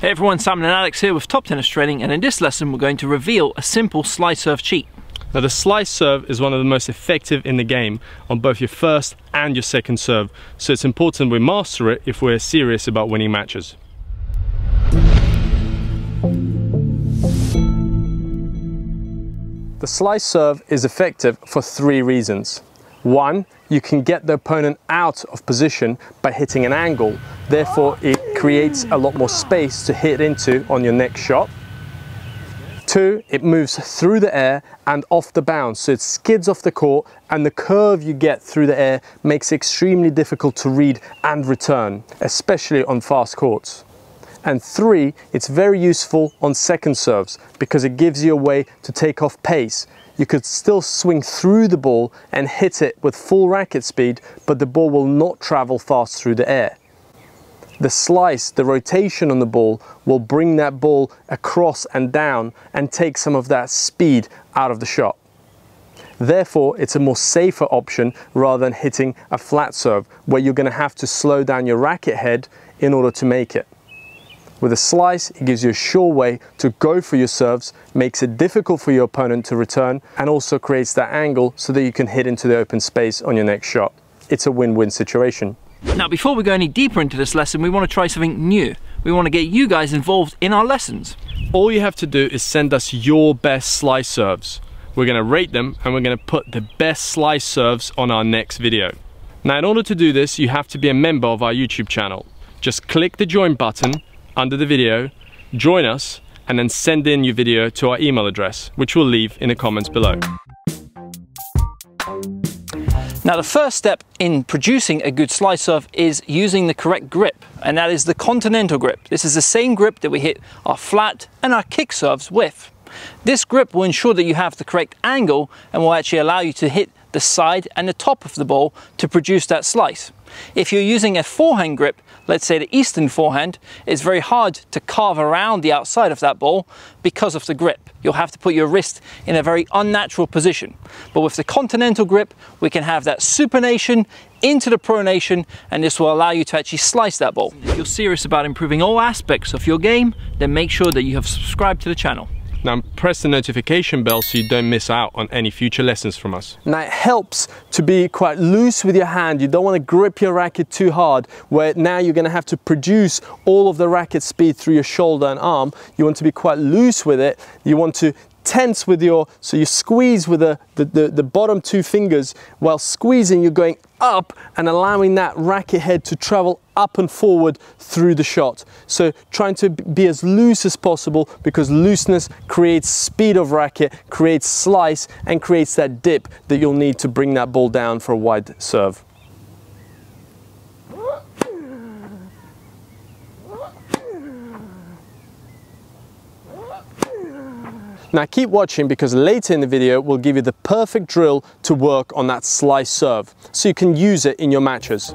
Hey everyone, Simon and Alex here with Top Tennis Training, and in this lesson we're going to reveal a simple slice serve cheat. Now the slice serve is one of the most effective in the game on both your first and your second serve, so it's important we master it if we're serious about winning matches. The slice serve is effective for three reasons. One, you can get the opponent out of position by hitting an angle, therefore it creates a lot more space to hit into on your next shot. Two, it moves through the air and off the bounce, so it skids off the court, and the curve you get through the air makes it extremely difficult to read and return, especially on fast courts. And three, it's very useful on second serves because it gives you a way to take off pace. You could still swing through the ball and hit it with full racket speed, but the ball will not travel fast through the air. The slice, the rotation on the ball, will bring that ball across and down and take some of that speed out of the shot. Therefore, it's a more safer option rather than hitting a flat serve where you're going to have to slow down your racket head in order to make it. With a slice, it gives you a sure way to go for your serves, makes it difficult for your opponent to return, and also creates that angle so that you can hit into the open space on your next shot. It's a win-win situation. Now, before we go any deeper into this lesson, we want to try something new. We want to get you guys involved in our lessons. All you have to do is send us your best slice serves. We're going to rate them and we're going to put the best slice serves on our next video. Now, in order to do this, you have to be a member of our YouTube channel. Just click the join button under the video, join us, and then send in your video to our email address, which we'll leave in the comments below. Now, the first step in producing a good slice serve is using the correct grip, and that is the continental grip. This is the same grip that we hit our flat and our kick serves with. This grip will ensure that you have the correct angle and will actually allow you to hit the side and the top of the ball to produce that slice. If you're using a forehand grip, let's say the Eastern forehand, it's very hard to carve around the outside of that ball because of the grip. You'll have to put your wrist in a very unnatural position. But with the continental grip, we can have that supination into the pronation, and this will allow you to actually slice that ball. If you're serious about improving all aspects of your game, then make sure that you have subscribed to the channel. Now press the notification bell so you don't miss out on any future lessons from us. Now it helps to be quite loose with your hand. You don't want to grip your racket too hard, where now you're going to have to produce all of the racket speed through your shoulder and arm. You want to be quite loose with it. You want to tense with your, so you squeeze with the bottom two fingers. While squeezing, you're going up and allowing that racket head to travel up and forward through the shot. So trying to be as loose as possible, because looseness creates speed of racket, creates slice, and creates that dip that you'll need to bring that ball down for a wide serve. Now keep watching, because later in the video we'll give you the perfect drill to work on that slice serve so you can use it in your matches.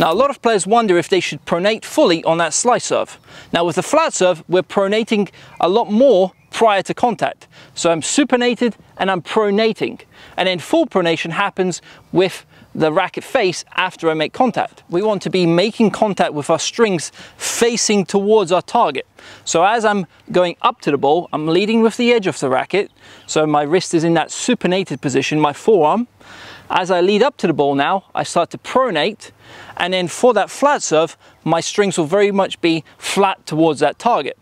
Now a lot of players wonder if they should pronate fully on that slice serve. Now with the flat serve, we're pronating a lot more prior to contact. So I'm supinated and I'm pronating, and then full pronation happens with the racket face after I make contact. We want to be making contact with our strings facing towards our target. So as I'm going up to the ball, I'm leading with the edge of the racket. So my wrist is in that supinated position, my forearm. As I lead up to the ball now, I start to pronate, and then for that flat serve, my strings will very much be flat towards that target.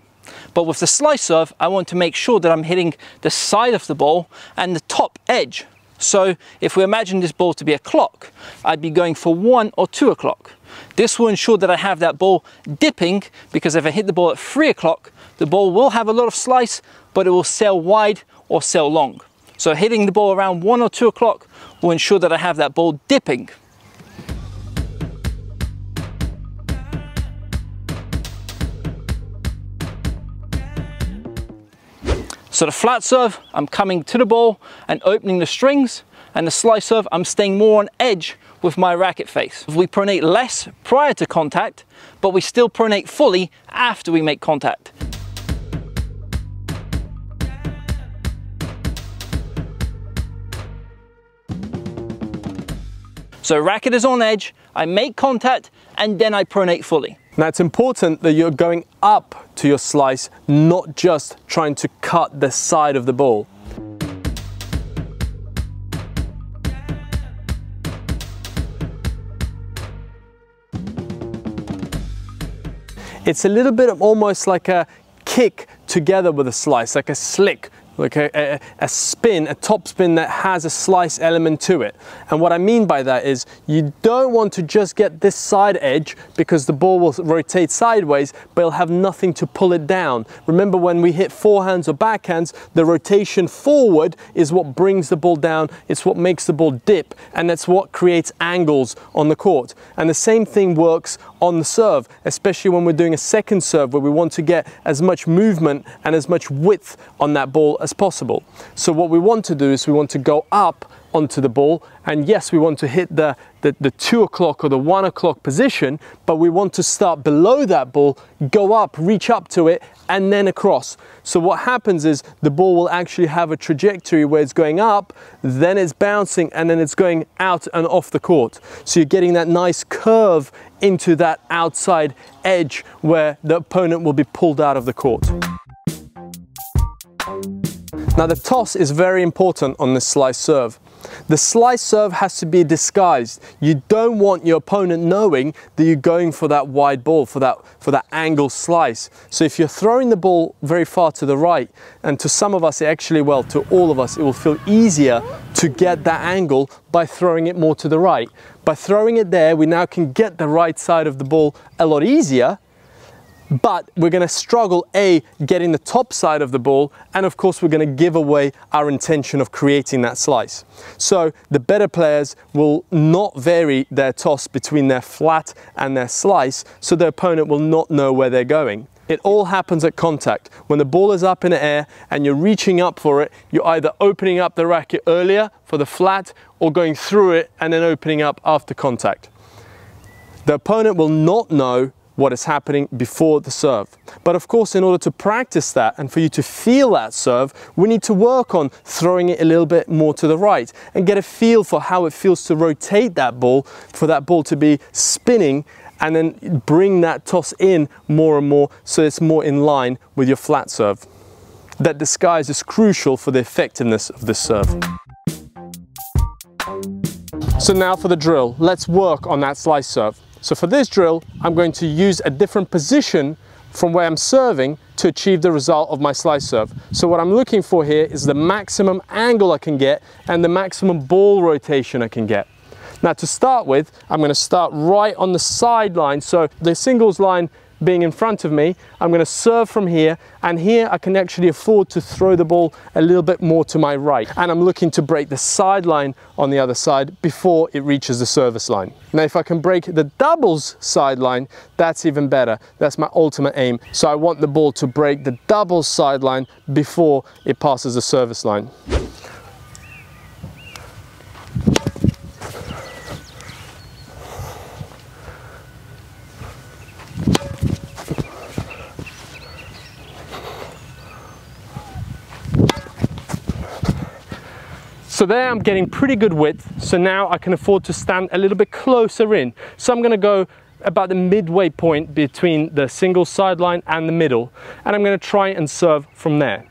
But with the slice serve, I want to make sure that I'm hitting the side of the ball and the top edge. So if we imagine this ball to be a clock, I'd be going for 1 or 2 o'clock. This will ensure that I have that ball dipping, because if I hit the ball at 3 o'clock, the ball will have a lot of slice, but it will sail wide or sail long. So hitting the ball around 1 or 2 o'clock will ensure that I have that ball dipping. So the flat serve, I'm coming to the ball and opening the strings, and the slice serve, I'm staying more on edge with my racket face. We pronate less prior to contact, but we still pronate fully after we make contact. So racket is on edge, I make contact, and then I pronate fully. Now it's important that you're going up to your slice, not just trying to cut the side of the ball. It's a little bit of almost like a kick together with a slice, like a slick, like a spin, a top spin that has a slice element to it. And what I mean by that is you don't want to just get this side edge because the ball will rotate sideways, but it'll have nothing to pull it down. Remember when we hit forehands or backhands, the rotation forward is what brings the ball down, it's what makes the ball dip, and that's what creates angles on the court. And the same thing works on the serve, especially when we're doing a second serve where we want to get as much movement and as much width on that ball as possible. So what we want to do is we want to go up onto the ball, and yes, we want to hit the 2 o'clock or the 1 o'clock position, but we want to start below that ball, go up, reach up to it, and then across. So what happens is the ball will actually have a trajectory where it's going up, then it's bouncing, and then it's going out and off the court. So you're getting that nice curve into that outside edge where the opponent will be pulled out of the court. Now the toss is very important on this slice serve. The slice serve has to be disguised. You don't want your opponent knowing that you're going for that wide ball, for that angle slice. So if you're throwing the ball very far to the right, and to some of us, to all of us, it will feel easier to get that angle by throwing it more to the right. By throwing it there, we now can get the right side of the ball a lot easier, but we're going to struggle, A, getting the top side of the ball, and of course we're going to give away our intention of creating that slice. So the better players will not vary their toss between their flat and their slice, so their opponent will not know where they're going. It all happens at contact. When the ball is up in the air and you're reaching up for it, you're either opening up the racket earlier for the flat or going through it and then opening up after contact. The opponent will not know what is happening before the serve. But of course, in order to practice that and for you to feel that serve, we need to work on throwing it a little bit more to the right and get a feel for how it feels to rotate that ball, for that ball to be spinning, and then bring that toss in more and more so it's more in line with your flat serve. That disguise is crucial for the effectiveness of this serve. So now for the drill, let's work on that slice serve. So for this drill, I'm going to use a different position from where I'm serving to achieve the result of my slice serve. So what I'm looking for here is the maximum angle I can get and the maximum ball rotation I can get. Now to start with, I'm going to start right on the sideline. So the singles line being in front of me, I'm going to serve from here, and here I can actually afford to throw the ball a little bit more to my right, and I'm looking to break the sideline on the other side before it reaches the service line. Now if I can break the doubles sideline, that's even better. That's my ultimate aim. So I want the ball to break the doubles sideline before it passes the service line. So there I'm getting pretty good width, so now I can afford to stand a little bit closer in. So I'm going to go about the midway point between the single sideline and the middle, and I'm going to try and serve from there.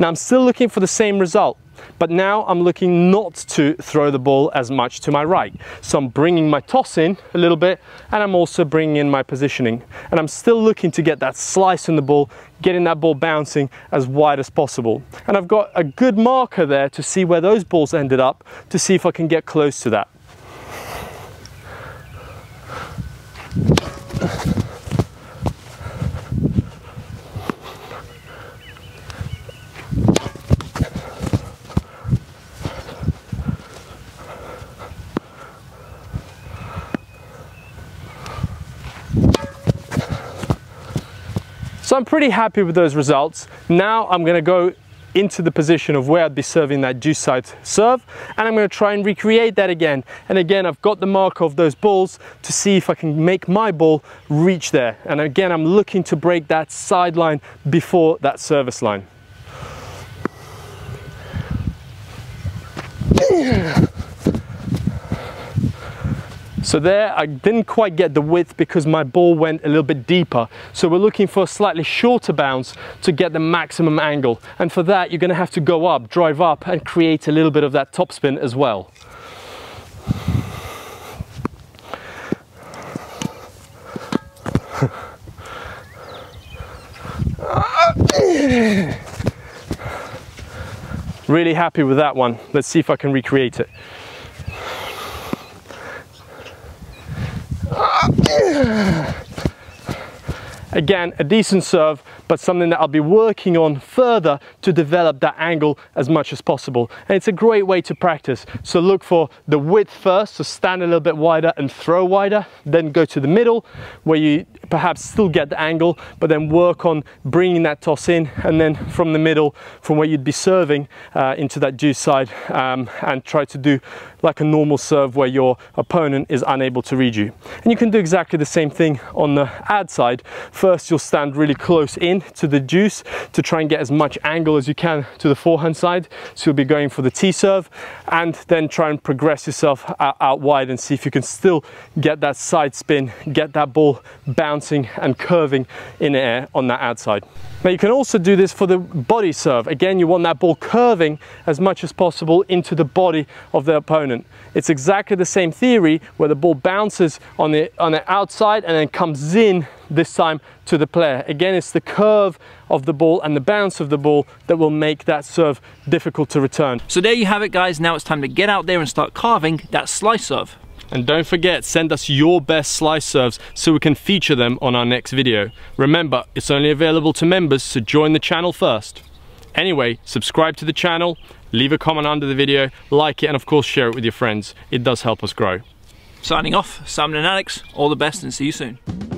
Now I'm still looking for the same result, but now I'm looking not to throw the ball as much to my right. So I'm bringing my toss in a little bit, and I'm also bringing in my positioning. And I'm still looking to get that slice in the ball, getting that ball bouncing as wide as possible. And I've got a good marker there to see where those balls ended up, to see if I can get close to that. So I'm pretty happy with those results. Now I'm going to go into the position of where I'd be serving that juice side serve, and I'm going to try and recreate that again. And again, I've got the marker of those balls to see if I can make my ball reach there. And again, I'm looking to break that sideline before that service line. So there I didn't quite get the width because my ball went a little bit deeper. So we're looking for a slightly shorter bounce to get the maximum angle. And for that, you're going to have to go up, drive up and create a little bit of that topspin as well. Really happy with that one. Let's see if I can recreate it. Again, a decent serve, but something that I'll be working on further to develop that angle as much as possible. And it's a great way to practice. So look for the width first, so stand a little bit wider and throw wider, then go to the middle where you perhaps still get the angle, but then work on bringing that toss in, and then from the middle, from where you'd be serving into that deuce side, and try to do like a normal serve where your opponent is unable to read you. And you can do exactly the same thing on the ad side. First, you'll stand really close in to the deuce to try and get as much angle as you can to the forehand side. So you'll be going for the T serve, and then try and progress yourself out wide and see if you can still get that side spin, get that ball bouncing and curving in air on that ad side. Now you can also do this for the body serve. Again, you want that ball curving as much as possible into the body of the opponent. It's exactly the same theory where the ball bounces on the outside and then comes in this time to the player. Again, it's the curve of the ball and the bounce of the ball that will make that serve difficult to return. So there you have it, guys. Now it's time to get out there and start carving that slice serve. And don't forget, send us your best slice serves so we can feature them on our next video. Remember, it's only available to members, so join the channel first. Anyway, subscribe to the channel, leave a comment under the video, like it, and of course share it with your friends. It does help us grow. Signing off, Simon and Alex. All the best and see you soon.